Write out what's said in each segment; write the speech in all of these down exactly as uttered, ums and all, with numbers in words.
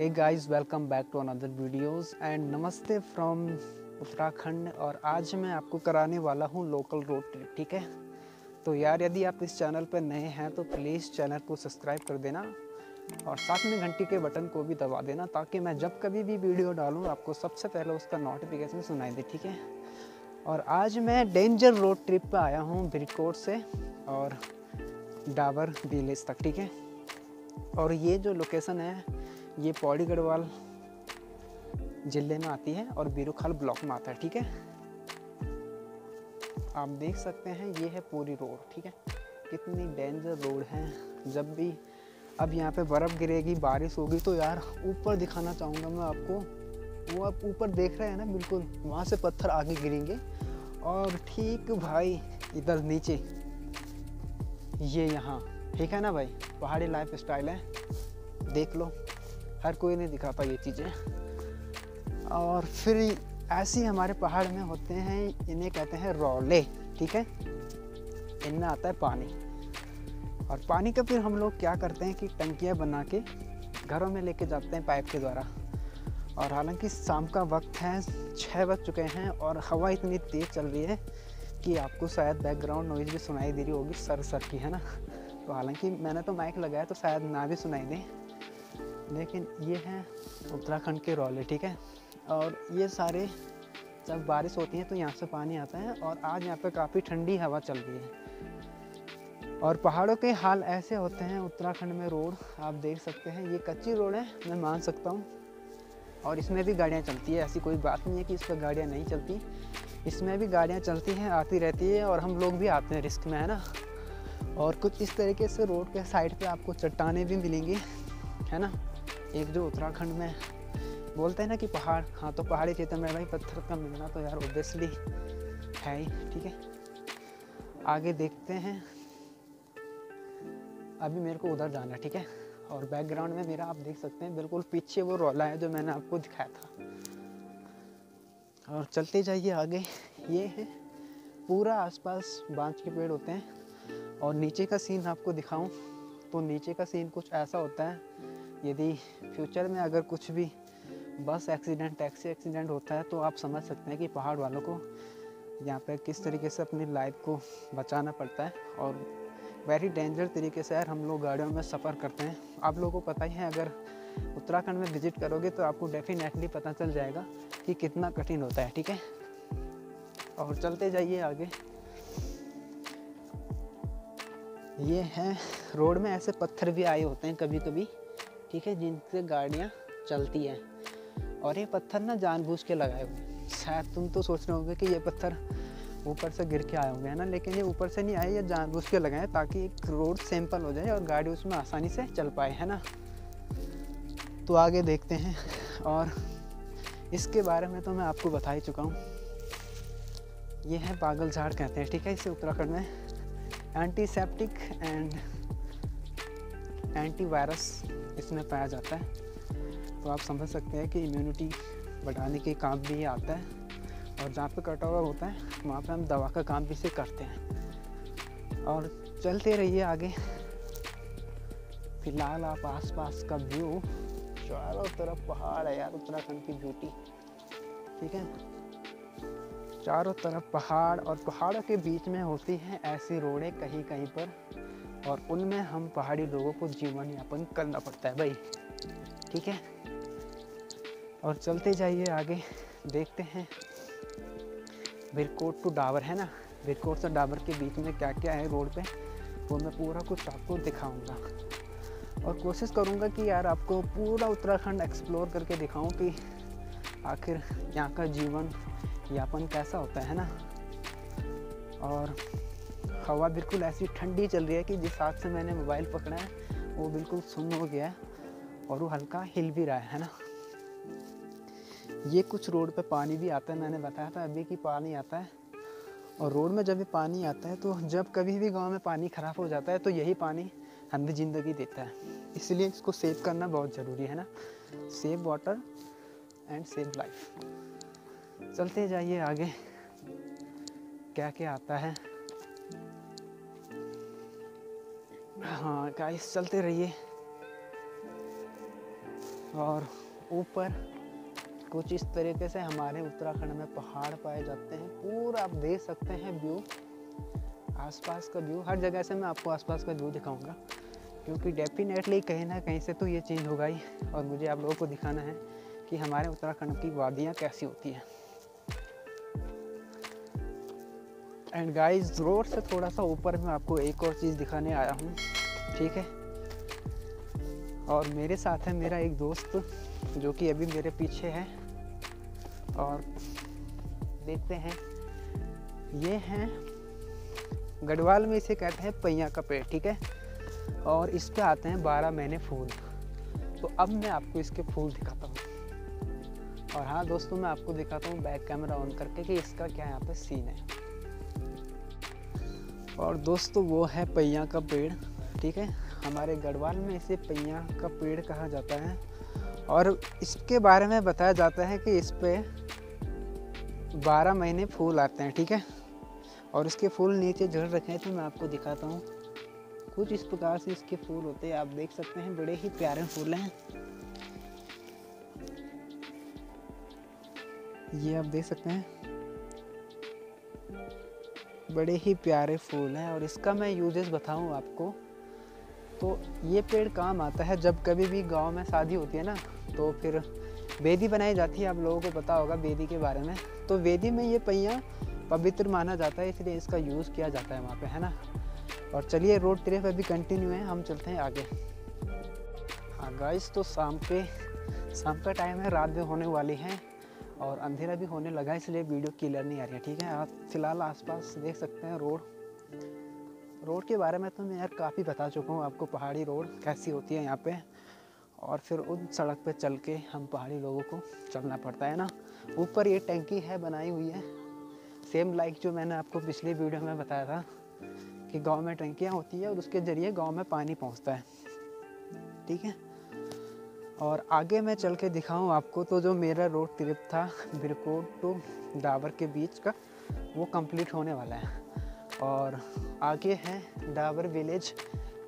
Hey guys, welcome back to another videos and नमस्ते from Uttarakhand. और आज मैं आपको कराने वाला हूँ लोकल रोड ट्रिप, ठीक है। तो यार, यदि आप इस चैनल पर नए हैं तो प्लीज़ चैनल को सब्सक्राइब कर देना और साथ में घंटी के बटन को भी दबा देना, ताकि मैं जब कभी भी वीडियो डालूँ आपको सबसे पहले उसका नोटिफिकेशन सुनाई दे, ठीक है। और आज मैं डेंजर रोड ट्रिप पर आया हूँ भिरकोट से और डाबर विलेज तक, ठीक है। और ये जो लोकेशन है ये पौड़ी गढ़वाल जिले में आती है और बीरूखाल ब्लॉक में आता है, ठीक है। आप देख सकते हैं ये है पूरी रोड, ठीक है। कितनी डेंजर रोड है। जब भी अब यहाँ पे बर्फ़ गिरेगी, बारिश होगी, तो यार ऊपर दिखाना चाहूँगा मैं आपको। वो आप ऊपर देख रहे हैं ना, बिल्कुल वहाँ से पत्थर आगे गिरेंगे और ठीक भाई इधर नीचे ये यहाँ, ठीक है ना भाई। पहाड़ी लाइफ स्टाइल है, देख लो, हर कोई नहीं दिखाता ये चीज़ें। और फिर ऐसे हमारे पहाड़ में होते हैं, इन्हें कहते हैं रौले, ठीक है। इनमें आता है पानी, और पानी का फिर हम लोग क्या करते हैं कि टंकियाँ बना के घरों में लेके जाते हैं पाइप के द्वारा। और हालांकि शाम का वक्त है, छः बज चुके हैं और हवा इतनी तेज़ चल रही है कि आपको शायद बैकग्राउंड नॉइज़ भी सुनाई दे रही होगी, सर सर की, है ना। तो हालांकि मैंने तो माइक लगाया तो शायद ना भी सुनाई दें, लेकिन ये हैं उत्तराखंड के रौले, ठीक है। और ये सारे जब बारिश होती है तो यहाँ से पानी आता है। और आज यहाँ पे काफ़ी ठंडी हवा चल रही है। और पहाड़ों के हाल ऐसे होते हैं उत्तराखंड में। रोड आप देख सकते हैं, ये कच्ची रोड है, मैं मान सकता हूँ। और इसमें भी गाड़ियाँ चलती है, ऐसी कोई बात नहीं है कि इस पर गाड़ियाँ नहीं चलती। इसमें भी गाड़ियाँ चलती हैं, आती रहती है, और हम लोग भी आते हैं रिस्क में, है ना। और कुछ इस तरीके से रोड के साइड पर आपको चट्टानें भी मिलेंगी, है ना। एक जो उत्तराखंड में बोलते हैं ना कि पहाड़, हाँ, तो पहाड़ी क्षेत्र में भाई पत्थर का मिलना तो यार ऑब्वियसली है ही, ठीक है। आगे देखते हैं, अभी मेरे को उधर जाना, ठीक है। और बैकग्राउंड में मेरा आप देख सकते हैं, बिल्कुल पीछे वो रौला है जो मैंने आपको दिखाया था। और चलते जाइए आगे, ये है पूरा आसपास बांस के पेड़ होते हैं। और नीचे का सीन आपको दिखाऊं तो नीचे का सीन कुछ ऐसा होता है। यदि फ्यूचर में अगर कुछ भी बस एक्सीडेंट, टैक्सी एक्सीडेंट होता है तो आप समझ सकते हैं कि पहाड़ वालों को यहाँ पर किस तरीके से अपनी लाइफ को बचाना पड़ता है। और वेरी डेंजर तरीके से यार हम लोग गाड़ियों में सफ़र करते हैं। आप लोगों को पता ही है, अगर उत्तराखंड में विजिट करोगे तो आपको डेफिनेटली पता चल जाएगा कि कितना कठिन होता है, ठीक है। और चलते जाइए आगे, ये हैं रोड में ऐसे पत्थर भी आए होते हैं कभी कभी, ठीक है, जिनसे गाड़ियाँ चलती हैं। और ये पत्थर ना जानबूझ के लगाए हुए, शायद तुम तो सोच रहे होगे कि ये पत्थर ऊपर से गिर के आए होंगे, है ना, लेकिन ये ऊपर से नहीं आए, ये जानबूझ के लगाए ताकि एक रोड सिंपल हो जाए और गाड़ी उसमें आसानी से चल पाए, है ना। तो आगे देखते हैं, और इसके बारे में तो मैं आपको बता ही चुका हूँ। ये है पागलझाड़ कहते हैं, ठीक है, इसे उत्तराखंड में। एंटीसेप्टिक एंड एंटीवायरस इसमें पाया जाता है, तो आप समझ सकते हैं कि इम्यूनिटी बढ़ाने के काम भी ये आता है। और जहाँ पे कट ओवर होता है वहाँ पे हम दवा का काम भी इसे करते हैं। और चलते रहिए आगे, फिलहाल आप आसपास का व्यू, चारों तरफ पहाड़ है यार, उत्तराखंड की ब्यूटी, ठीक है। चारों तरफ पहाड़, और पहाड़ों के बीच में होती हैं ऐसी रोडें कहीं कहीं पर, और उनमें हम पहाड़ी लोगों को जीवन यापन करना पड़ता है भाई, ठीक है। और चलते जाइए आगे, देखते हैं भिरकोट टू डाबर, है ना। भिरकोट से डाबर के बीच में क्या क्या है रोड पे, वो मैं पूरा कुछ आपको दिखाऊंगा। और कोशिश करूंगा कि यार आपको पूरा उत्तराखंड एक्सप्लोर करके दिखाऊं कि आखिर यहाँ का जीवन यापन कैसा होता है ना। और हवा बिल्कुल ऐसी ठंडी चल रही है कि जिस हाथ से मैंने मोबाइल पकड़ा है वो बिल्कुल सुन्न हो गया है, और वो हल्का हिल भी रहा है, है ना। ये कुछ रोड पे पानी भी आता है, मैंने बताया था अभी कि पानी आता है। और रोड में जब भी पानी आता है तो जब कभी भी गांव में पानी ख़राब हो जाता है तो यही पानी हमें ज़िंदगी देता है, इसलिए इसको सेव करना बहुत ज़रूरी है ना। Save water and save life. चलते जाइए आगे, क्या क्या आता है, हाँ गाइस, चलते रहिए। और ऊपर कुछ इस तरीके से हमारे उत्तराखंड में पहाड़ पाए जाते हैं। पूरा आप देख सकते हैं व्यू, आसपास का व्यू। हर जगह से मैं आपको आसपास का व्यू दिखाऊंगा, क्योंकि डेफिनेटली कहीं ना कहीं से तो ये चेंज होगा ही, और मुझे आप लोगों को दिखाना है कि हमारे उत्तराखंड की वादियाँ कैसी होती हैं। एंड गाइस, रोड से थोड़ा सा ऊपर मैं आपको एक और चीज़ दिखाने आया हूँ, ठीक है। और मेरे साथ है मेरा एक दोस्त, जो कि अभी मेरे पीछे है, और देखते हैं। ये हैं, गढ़वाल में इसे कहते हैं पैया का पेड़, ठीक है। और इस पे आते हैं बारह महीने फूल। तो अब मैं आपको इसके फूल दिखाता हूँ। और हाँ दोस्तों, मैं आपको दिखाता हूँ बैक कैमरा ऑन करके कि इसका क्या यहाँ पे सीन है। और दोस्तों, वो है पैया का पेड़, ठीक है। हमारे गढ़वाल में इसे पैया का पेड़ कहा जाता है। और इसके बारे में बताया जाता है कि इस पे बारह महीने फूल आते हैं, ठीक है। और इसके फूल नीचे झड़ रखे हैं, तो मैं आपको दिखाता हूँ। कुछ इस प्रकार से इसके फूल होते हैं, आप देख सकते हैं, बड़े ही प्यारे फूल हैं। ये आप देख सकते हैं, बड़े ही प्यारे फूल हैं। और इसका मैं यूजेस बताऊं आपको, तो ये पेड़ काम आता है जब कभी भी गांव में शादी होती है ना, तो फिर वेदी बनाई जाती है। आप लोगों को पता होगा वेदी के बारे में। तो वेदी में ये पैया पवित्र माना जाता है, इसलिए इसका यूज़ किया जाता है वहाँ पे, है ना। और चलिए, रोड ट्रिप अभी कंटिन्यू है, हम चलते हैं आगे। हाँ गाइस, तो शाम के शाम का टाइम है, रात में होने वाली है और अंधेरा भी होने लगा है, इसलिए वीडियो क्लियर नहीं आ रही है, ठीक है। आप फिलहाल आसपास देख सकते हैं रोड। रोड के बारे में तो मैं यार काफ़ी बता चुका हूँ आपको, पहाड़ी रोड कैसी होती है यहाँ पे। और फिर उन सड़क पे चल के हम पहाड़ी लोगों को चलना पड़ता है ना। ऊपर ये टंकी है बनाई हुई है, सेम लाइक जो मैंने आपको पिछली वीडियो में बताया था कि गाँव में टंकियाँ होती है और उसके ज़रिए गाँव में पानी पहुँचता है, ठीक है। और आगे मैं चल के दिखाऊँ आपको, तो जो मेरा रोड ट्रिप था भिरकोट टू डाबर के बीच का, वो कंप्लीट होने वाला है। और आगे है डाबर विलेज।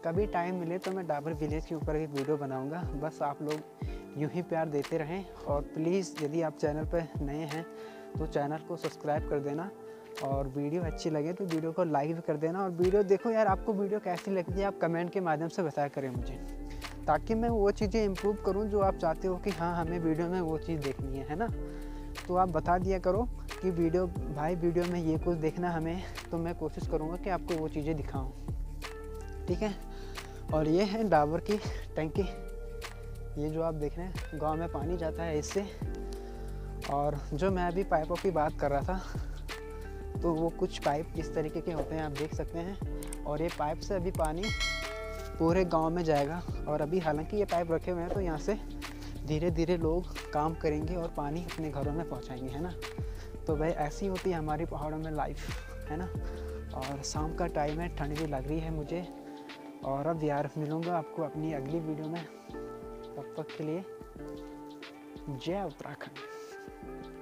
कभी टाइम मिले तो मैं डाबर विलेज के ऊपर एक वीडियो बनाऊंगा। बस आप लोग यूं ही प्यार देते रहें। और प्लीज़, यदि आप चैनल पर नए हैं तो चैनल को सब्सक्राइब कर देना, और वीडियो अच्छी लगे तो वीडियो को लाइक भी कर देना। और वीडियो देखो यार, आपको वीडियो कैसी लगती है आप कमेंट के माध्यम से बताया करें मुझे, ताकि मैं वो चीज़ें इम्प्रूव करूं जो आप चाहते हो कि हाँ हमें वीडियो में वो चीज़ देखनी है, है ना। तो आप बता दिया करो कि वीडियो भाई वीडियो में ये कुछ देखना हमें, तो मैं कोशिश करूंगा कि आपको वो चीज़ें दिखाऊं, ठीक है। और ये है डाबर की टंकी, ये जो आप देख रहे हैं, गांव में पानी जाता है इससे। और जो मैं अभी पाइपों की बात कर रहा था, तो वो कुछ पाइप इस तरीके के होते हैं, आप देख सकते हैं। और ये पाइप से अभी पानी पूरे गांव में जाएगा। और अभी हालांकि ये पाइप रखे हुए हैं, तो यहाँ से धीरे धीरे लोग काम करेंगे और पानी अपने घरों में पहुँचाएंगे, है ना। तो भाई ऐसी होती है हमारी पहाड़ों में लाइफ, है ना। और शाम का टाइम है, ठंड भी लग रही है मुझे। और अब यार मिलूँगा आपको अपनी अगली वीडियो में, तब तक के लिए जय उत्तराखंड।